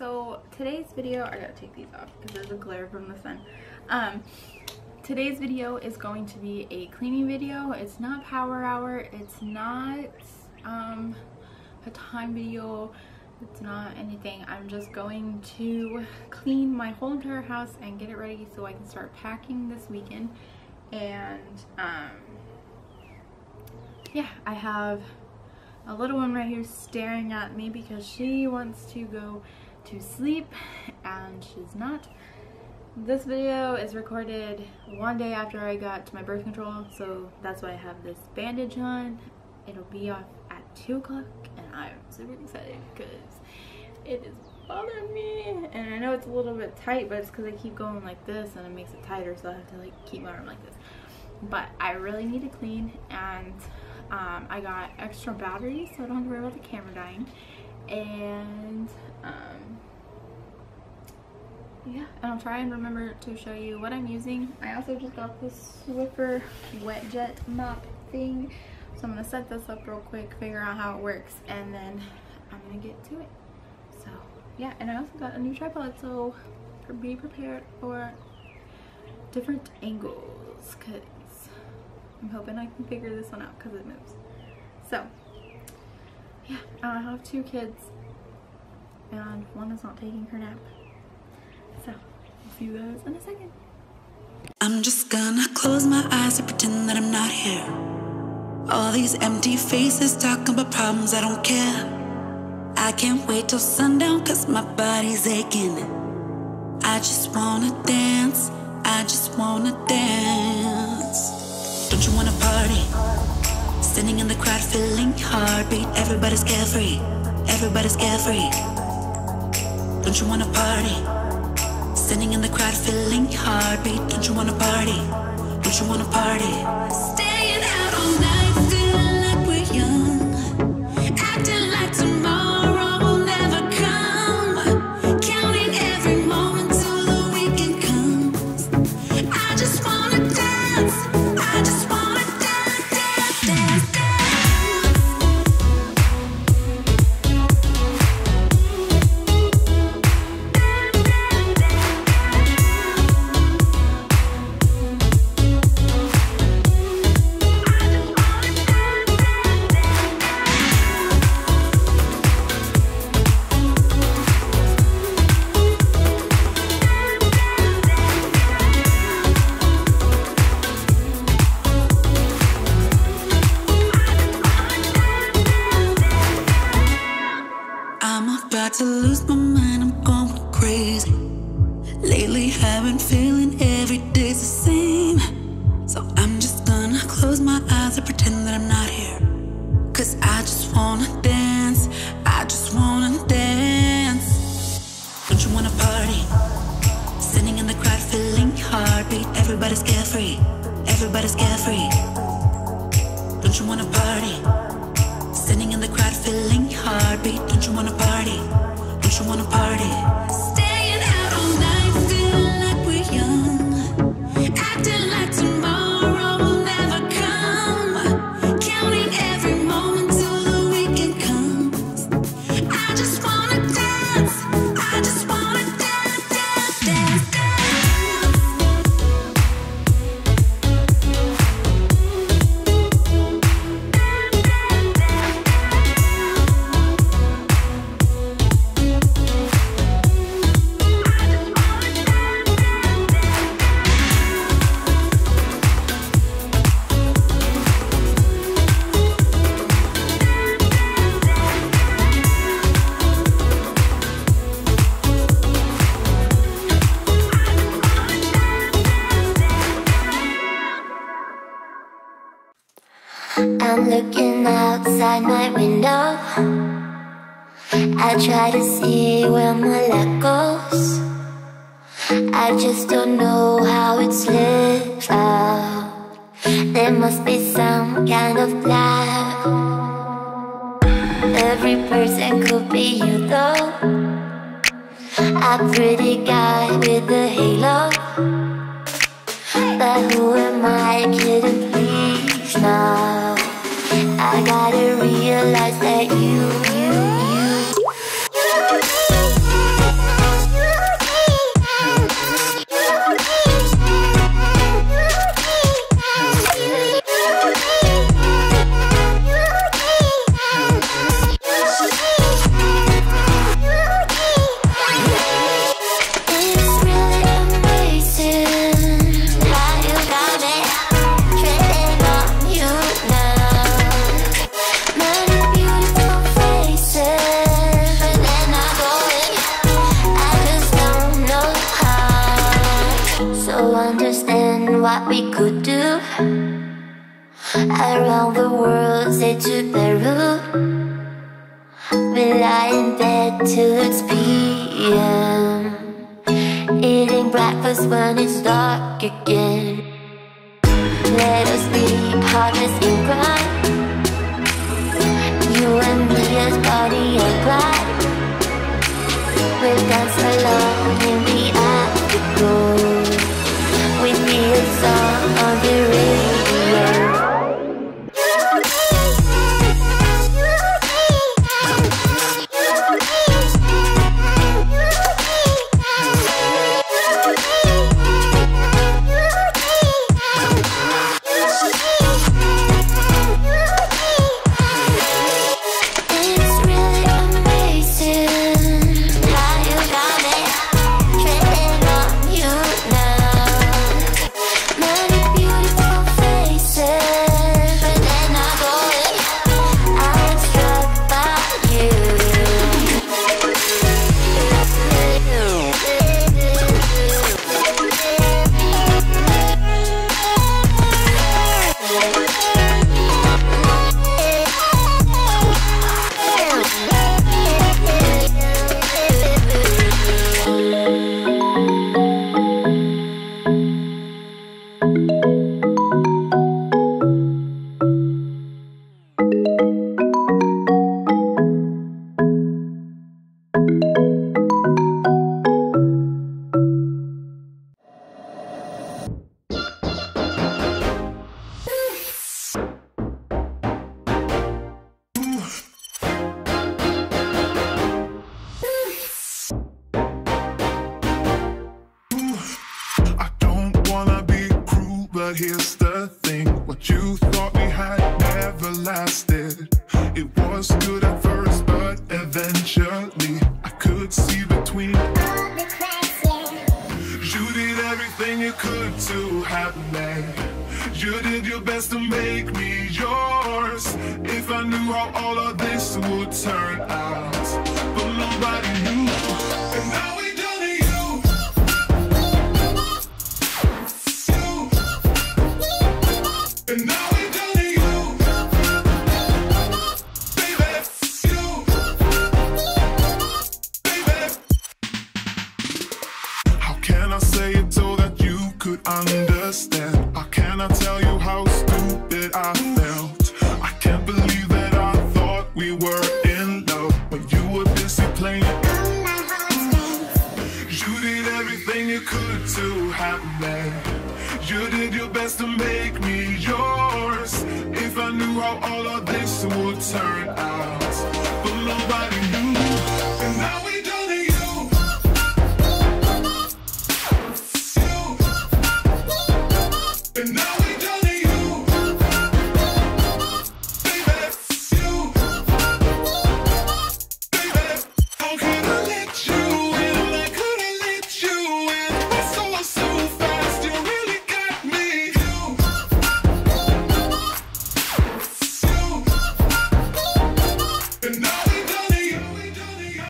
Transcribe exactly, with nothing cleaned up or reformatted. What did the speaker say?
So today's video, I gotta take these off because there's a glare from the sun. Um, today's video is going to be a cleaning video. It's not power hour. It's not um, a time video. It's not anything. I'm just going to clean my whole entire house and get it ready so I can start packing this weekend. And um, yeah, I have a little one right here staring at me because she wants to go to sleep and she's not. This video is recorded one day after I got to my birth control, so that's why I have this bandage on. It'll be off at two o'clock and I'm super excited because it is bothering me. And I know it's a little bit tight, but it's because I keep going like this and it makes it tighter, so I have to like keep my arm like this. But I really need to clean, and Um, I got extra batteries so I don't have to worry about the camera dying, and um, yeah, and I'll try and remember to show you what I'm using. I also just got this Swiffer wet jet mop thing, so I'm going to set this up real quick, figure out how it works, and then I'm going to get to it. So yeah, and I also got a new tripod, so be prepared for different angles because I'm hoping I can figure this one out because it moves. So, yeah, I have two kids and one is not taking her nap. So, I'll see you guys in a second. I'm just gonna close my eyes and pretend that I'm not here. All these empty faces talking about problems, I don't care. I can't wait till sundown because my body's aching. I just wanna dance, I just wanna dance. Don't you wanna party? Standing in the crowd, feeling heartbeat. Everybody's carefree, everybody's carefree. Don't you wanna party? Standing in the crowd, feeling heartbeat. Don't you wanna party? Don't you wanna party? Staying out all night, feeling like we're young, acting like tomorrow will never come, counting every moment till the weekend comes. I just wanna dance. To lose my mind, I'm going crazy. Lately I've been feeling every day's the same. So I'm just gonna close my eyes and pretend that I'm not here. Cause I just wanna dance, I just wanna dance. Don't you wanna party? Standing in the crowd, feeling heartbeat. Everybody's carefree, everybody's carefree. Don't you wanna party? Standing in the crowd, feeling heartbeat. Don't you wanna party? Don't you wanna party? Staying out all night, feeling like we're young, acting like tomorrow will never come, counting every moment till the weekend comes. I just wanna dance, I just wanna dance, dance, dance, dance. I'm looking outside my window. I try to see where my light goes. I just don't know how it's lit out. There must be some kind of black. Every person could be you though. A pretty guy with a halo. But who am I kidding, please now? I gotta realize that you, you, you what we could do. Around the world, say to Peru. We lie in bed till it's P M, eating breakfast when it's dark again. Let us be partners in crime, you and me as body and blood. We'll dance alone in the afterglow. We feel a song on the radio. No!